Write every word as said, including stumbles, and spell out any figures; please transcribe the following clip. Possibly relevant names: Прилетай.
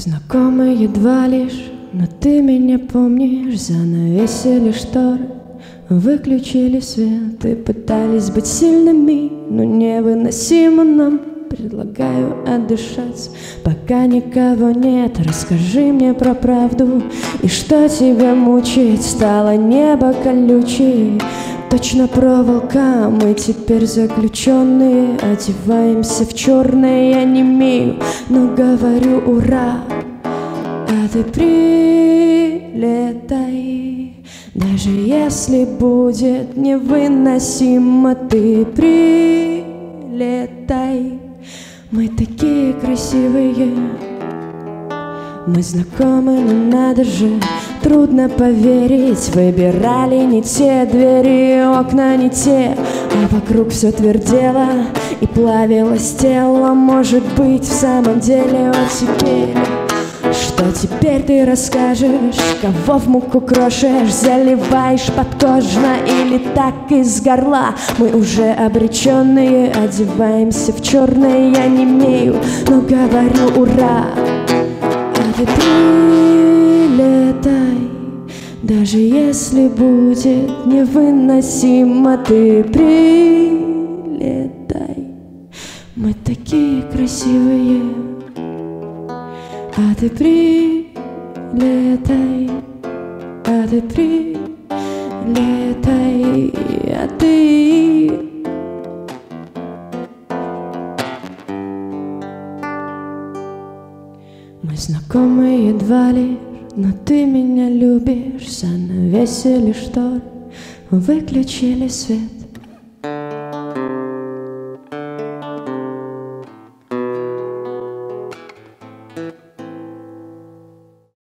Знакомы едва лишь, но ты меня помнишь. Занавесили шторы, выключили свет и пытались быть сильными, но невыносимо нам. Предлагаю отдышаться, пока никого нет. Расскажи мне про правду и что тебя мучает. Стало небо колючее, точно проволока. Мы теперь заключенные, одеваемся в черное. Я не имею, но говорю ура. А ты прилетай, даже если будет невыносимо. Ты прилетай, мы такие красивые. Мы знакомы, но надо же, трудно поверить. Выбирали не те двери, окна не те, а вокруг все твердело и плавилось тело. Может быть, в самом деле, вот теперь что теперь ты расскажешь? Кого в муку крошешь? Заливаешь подкожно или так из горла? Мы уже обреченные, одеваемся в черное. Я не имею, но говорю ура. А ты прилетай, даже если будет невыносимо. Ты прилетай, мы такие красивые. А ты прилетай, а ты прилетай, а ты. Мы знакомы едва лишь, но ты меня любишь. Занавесили шторы, выключили свет.